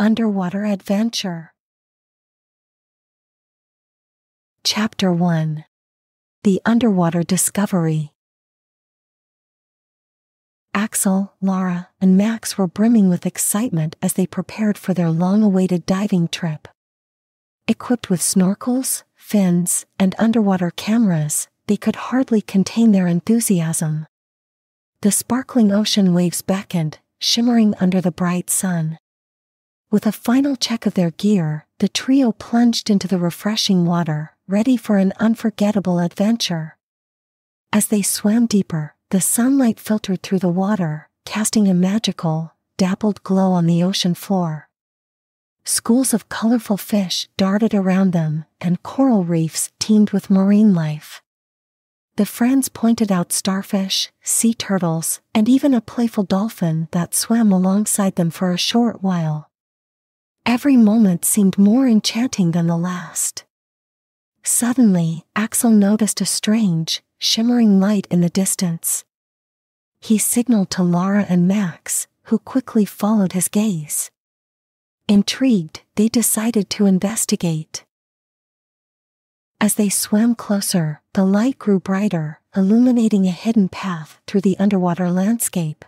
underwater adventure. Chapter 1. The Underwater Discovery. Axel, Lara, and Max were brimming with excitement as they prepared for their long-awaited diving trip. Equipped with snorkels, fins, and underwater cameras, they could hardly contain their enthusiasm. The sparkling ocean waves beckoned, shimmering under the bright sun. With a final check of their gear, the trio plunged into the refreshing water, ready for an unforgettable adventure. As they swam deeper, the sunlight filtered through the water, casting a magical, dappled glow on the ocean floor. Schools of colorful fish darted around them, and coral reefs teemed with marine life. The friends pointed out starfish, sea turtles, and even a playful dolphin that swam alongside them for a short while. Every moment seemed more enchanting than the last. Suddenly, Axel noticed a strange, shimmering light in the distance. He signaled to Lara and Max, who quickly followed his gaze. Intrigued, they decided to investigate. As they swam closer, the light grew brighter, illuminating a hidden path through the underwater landscape.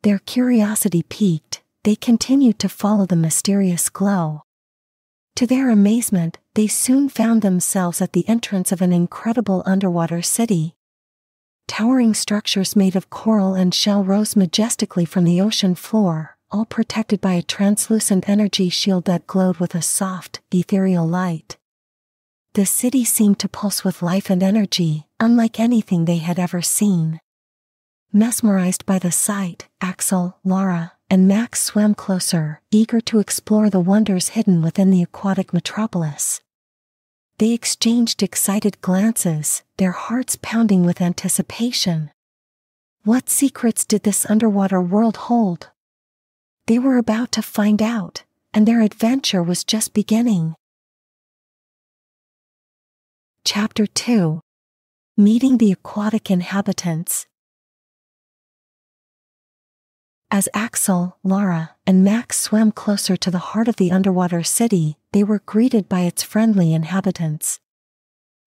Their curiosity piqued, they continued to follow the mysterious glow. To their amazement, they soon found themselves at the entrance of an incredible underwater city. Towering structures made of coral and shell rose majestically from the ocean floor, all protected by a translucent energy shield that glowed with a soft, ethereal light. The city seemed to pulse with life and energy, unlike anything they had ever seen. Mesmerized by the sight, Axel, Lara, and Max swam closer, eager to explore the wonders hidden within the aquatic metropolis. They exchanged excited glances, their hearts pounding with anticipation. What secrets did this underwater world hold? They were about to find out, and their adventure was just beginning. Chapter 2. Meeting the Aquatic Inhabitants. As Axel, Lara, and Max swam closer to the heart of the underwater city, they were greeted by its friendly inhabitants.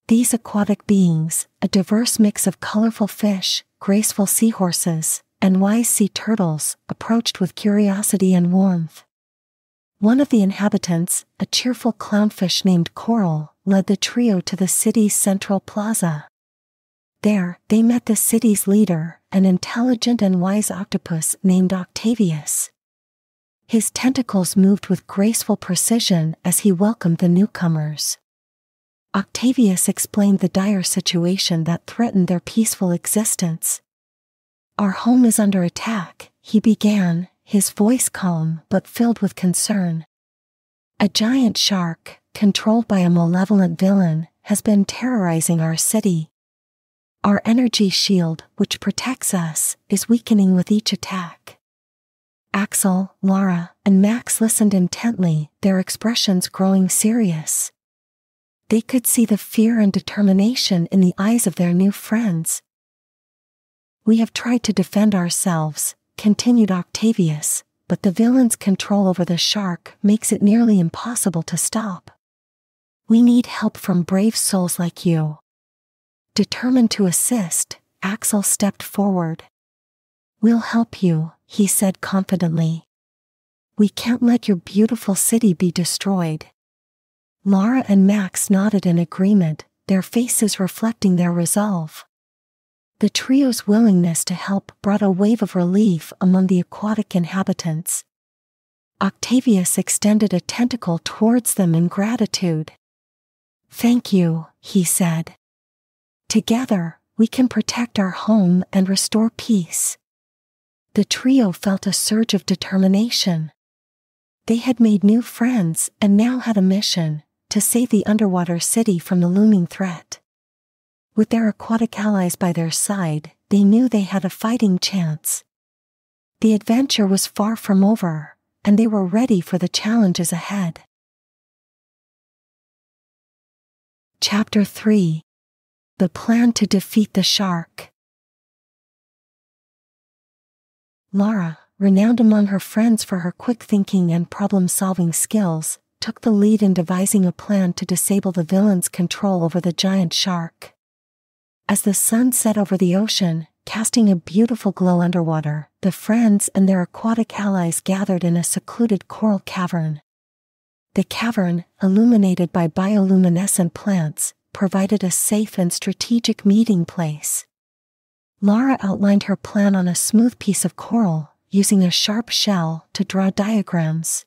These aquatic beings, a diverse mix of colorful fish, graceful seahorses, and wise sea turtles, approached with curiosity and warmth. One of the inhabitants, a cheerful clownfish named Coral, led the trio to the city's central plaza. There, they met the city's leader, an intelligent and wise octopus named Octavius. His tentacles moved with graceful precision as he welcomed the newcomers. Octavius explained the dire situation that threatened their peaceful existence. "Our home is under attack," he began, his voice calm but filled with concern. "A giant shark, controlled by a malevolent villain, has been terrorizing our city. Our energy shield, which protects us, is weakening with each attack." Axel, Lara, and Max listened intently, their expressions growing serious. They could see the fear and determination in the eyes of their new friends. "We have tried to defend ourselves," continued Octavius, "but the villain's control over the shark makes it nearly impossible to stop. We need help from brave souls like you." Determined to assist, Axel stepped forward. "We'll help you," he said confidently. "We can't let your beautiful city be destroyed." Lara and Max nodded in agreement, their faces reflecting their resolve. The trio's willingness to help brought a wave of relief among the aquatic inhabitants. Octavius extended a tentacle towards them in gratitude. "Thank you," he said. "Together, we can protect our home and restore peace." The trio felt a surge of determination. They had made new friends and now had a mission, to save the underwater city from the looming threat. With their aquatic allies by their side, they knew they had a fighting chance. The adventure was far from over, and they were ready for the challenges ahead. Chapter 3. The Plan to Defeat the Shark. Lara, renowned among her friends for her quick thinking and problem-solving skills, took the lead in devising a plan to disable the villain's control over the giant shark. As the sun set over the ocean, casting a beautiful glow underwater, the friends and their aquatic allies gathered in a secluded coral cavern. The cavern, illuminated by bioluminescent plants, provided a safe and strategic meeting place. Lara outlined her plan on a smooth piece of coral, using a sharp shell to draw diagrams.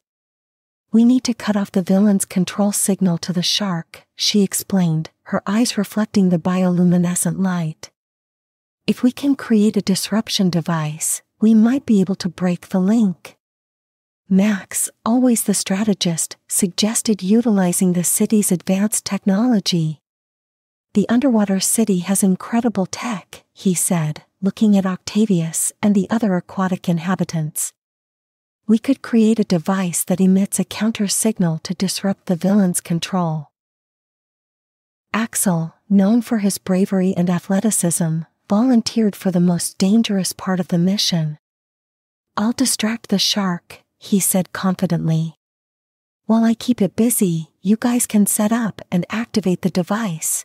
"We need to cut off the villain's control signal to the shark," she explained, her eyes reflecting the bioluminescent light. "If we can create a disruption device, we might be able to break the link." Max, always the strategist, suggested utilizing the city's advanced technology. "The underwater city has incredible tech," he said, looking at Octavius and the other aquatic inhabitants. "We could create a device that emits a counter-signal to disrupt the villain's control." Axel, known for his bravery and athleticism, volunteered for the most dangerous part of the mission. "I'll distract the shark," he said confidently. "While I keep it busy, you guys can set up and activate the device."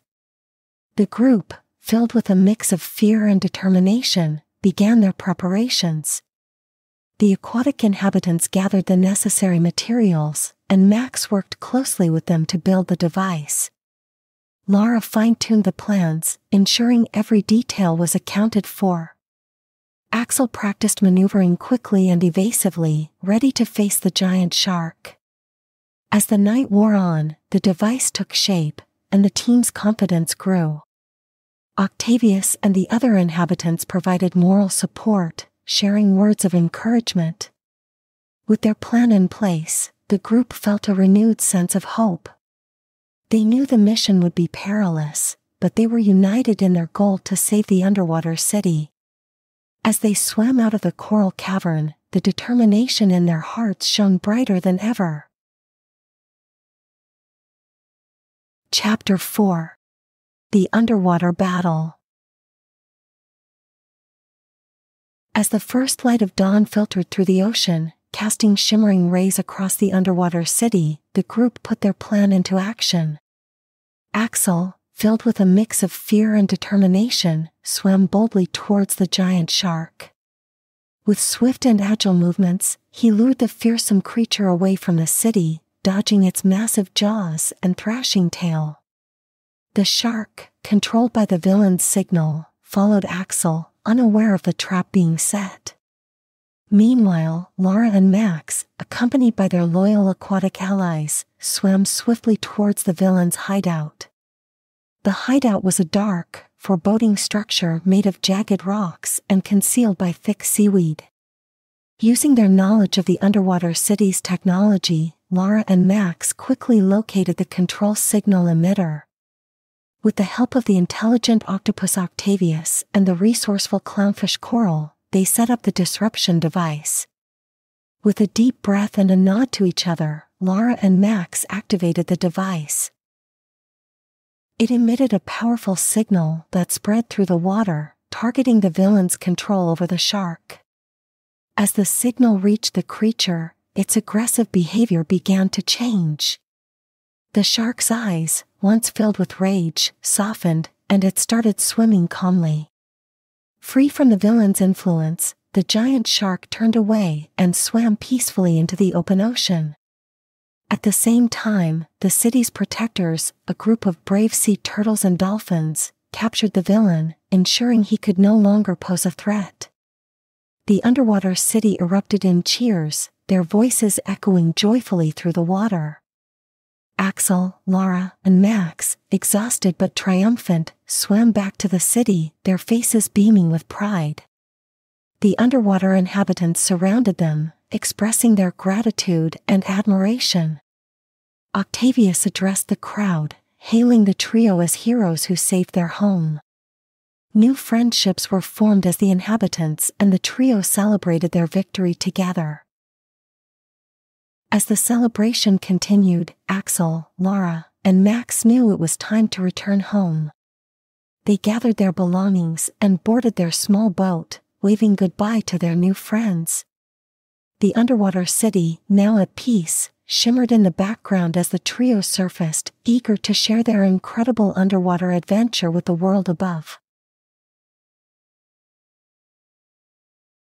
The group, filled with a mix of fear and determination, began their preparations. The aquatic inhabitants gathered the necessary materials, and Max worked closely with them to build the device. Lara fine-tuned the plans, ensuring every detail was accounted for. Axel practiced maneuvering quickly and evasively, ready to face the giant shark. As the night wore on, the device took shape, and the team's confidence grew. Octavius and the other inhabitants provided moral support, sharing words of encouragement. With their plan in place, the group felt a renewed sense of hope. They knew the mission would be perilous, but they were united in their goal to save the underwater city. As they swam out of the coral cavern, the determination in their hearts shone brighter than ever. Chapter 4: The Underwater Battle. As the first light of dawn filtered through the ocean, casting shimmering rays across the underwater city, the group put their plan into action. Axel, filled with a mix of fear and determination, swam boldly towards the giant shark. With swift and agile movements, he lured the fearsome creature away from the city, dodging its massive jaws and thrashing tail. The shark, controlled by the villain's signal, followed Axel, unaware of the trap being set. Meanwhile, Lara and Max, accompanied by their loyal aquatic allies, swam swiftly towards the villain's hideout. The hideout was a dark, foreboding structure made of jagged rocks and concealed by thick seaweed. Using their knowledge of the underwater city's technology, Lara and Max quickly located the control signal emitter. With the help of the intelligent octopus Octavius and the resourceful clownfish Coral, they set up the disruption device. With a deep breath and a nod to each other, Lara and Max activated the device. It emitted a powerful signal that spread through the water, targeting the villain's control over the shark. As the signal reached the creature, its aggressive behavior began to change. The shark's eyes, once filled with rage, softened, and it started swimming calmly. Free from the villain's influence, the giant shark turned away and swam peacefully into the open ocean. At the same time, the city's protectors, a group of brave sea turtles and dolphins, captured the villain, ensuring he could no longer pose a threat. The underwater city erupted in cheers, their voices echoing joyfully through the water. Axel, Lara, and Max, exhausted but triumphant, swam back to the city, their faces beaming with pride. The underwater inhabitants surrounded them, expressing their gratitude and admiration. Octavius addressed the crowd, hailing the trio as heroes who saved their home. New friendships were formed as the inhabitants and the trio celebrated their victory together. As the celebration continued, Axel, Lara, and Max knew it was time to return home. They gathered their belongings and boarded their small boat, waving goodbye to their new friends. The underwater city, now at peace, shimmered in the background as the trio surfaced, eager to share their incredible underwater adventure with the world above.